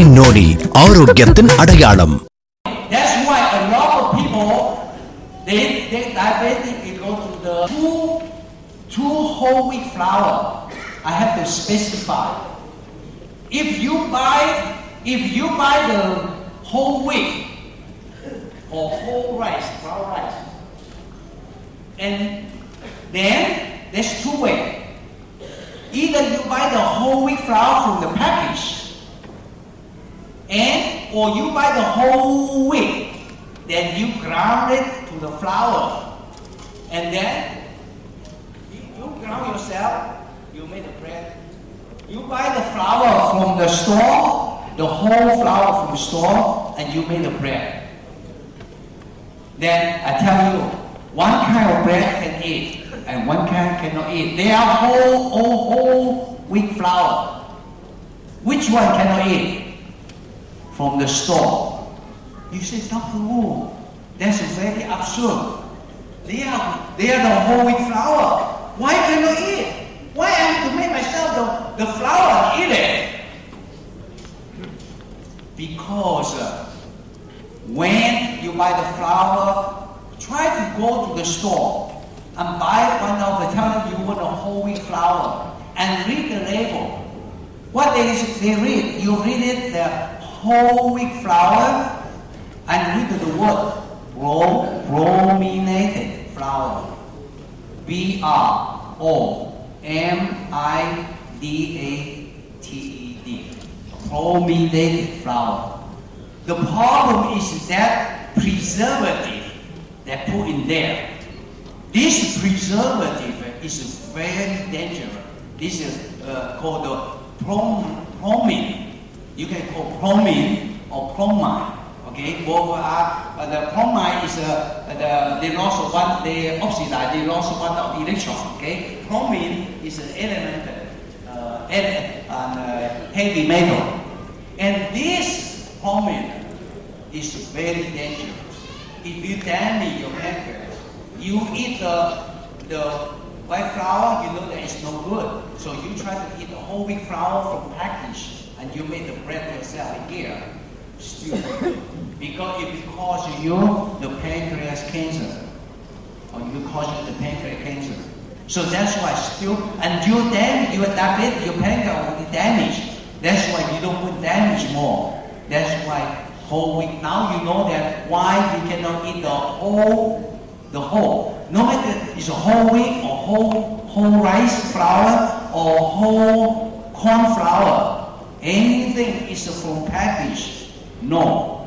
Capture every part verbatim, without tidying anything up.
Nodi, Arogyathin Adayalam. That's why a lot of people they they diabetic they go to the two two whole wheat flour. I have to specify. If you buy if you buy the whole wheat or whole rice, flour rice, and then there's two ways. Either you buy the whole wheat flour from the package. And or you buy the whole wheat, then you ground it to the flour, and then you, you ground yourself. You make the bread. You buy the flour from the store, the whole flour from the store, and you make the bread. Then I tell you, one kind of bread can eat, and one kind cannot eat. They are whole, whole, whole wheat flour. Which one cannot eat? From the store. You say, Doctor Wu, that's very absurd. They are, they are the whole wheat flour. Why cannot eat? Why I have to make myself the, the flour and eat it? Because uh, when you buy the flour, try to go to the store and buy one of the telling you want a whole wheat flour and read the label. What they, they read, you read it the whole wheat flour and read the word brominated flour, B R O M I D A T E D, brominated flour. The problem is that preservative they put in there. This preservative is very dangerous. This is uh, called the prom promin. You can call bromine or bromide, okay? Both are, but the bromide is a, the, they lost one, they oxidize, they lost one of the electron, okay? Bromine is an element, uh, element uh, heavy metal. And this bromine is very dangerous. If you damage your pancreas, you eat the, the white flour, you know that it's no good. So you try to eat the whole wheat flour from package. And you make the bread yourself here, stupid, because it causes you the pancreas cancer, or you cause you the pancreas cancer. So that's why still, and you then you adapt your pancreas will be damaged. That's why you don't put damage more. That's why whole wheat. Now you know that why you cannot eat the whole, the whole. No matter it's a whole wheat or whole whole rice flour or whole corn flour. Anything is from package, no.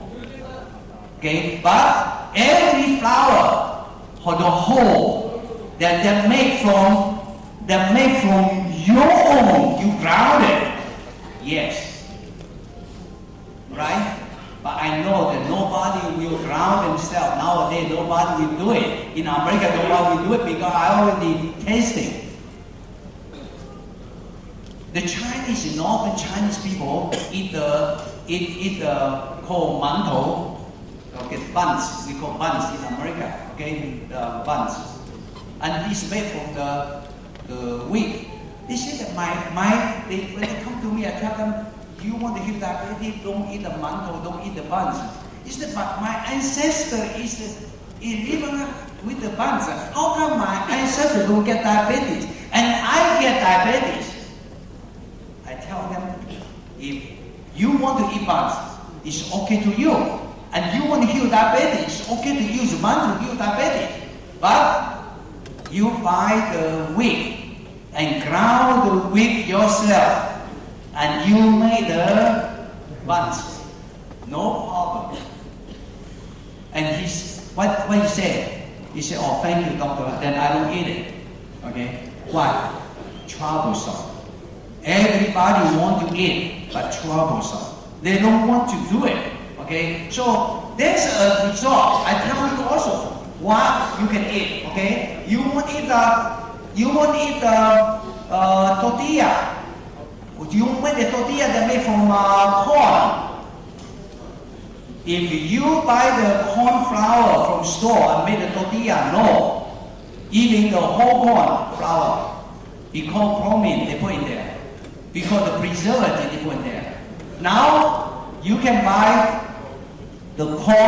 Okay, but every flour for the whole that they make from that make from your own, you ground it. Yes. Right? But I know that nobody will ground themselves. Nowadays nobody will do it. In America nobody will do it because I already tasted. The Chinese, northern Chinese people eat the eat eat the called mantou, okay, buns. We call buns in America, okay, the buns, and it's made from the the wheat. They say that my my they when they come to me, I tell them, you want to heal diabetes, don't eat the mantou, don't eat the buns. It's that my, my ancestor is living with the buns. How come my ancestor don't get diabetes and I get diabetes? I tell them, if you want to eat buns, it's okay to you. And you want to heal diabetes, it's okay to use buns to heal diabetes. But you buy the wheat and ground the wheat yourself. And you make the buns. No problem. And he's, what, what he said? He said, oh, thank you, doctor, then I don't eat it. Okay? Why? Troublesome. Everybody wants to eat, but troublesome. They don't want to do it, okay? So that's a result. I tell you also what you can eat, okay? You won't eat the, you won't eat the uh, tortilla. You make the tortilla that made from uh, corn. If you buy the corn flour from store and make the tortilla, no. Even the whole corn flour, because bromine they put in there. Because the preservative they put in there. Now, You can buy the core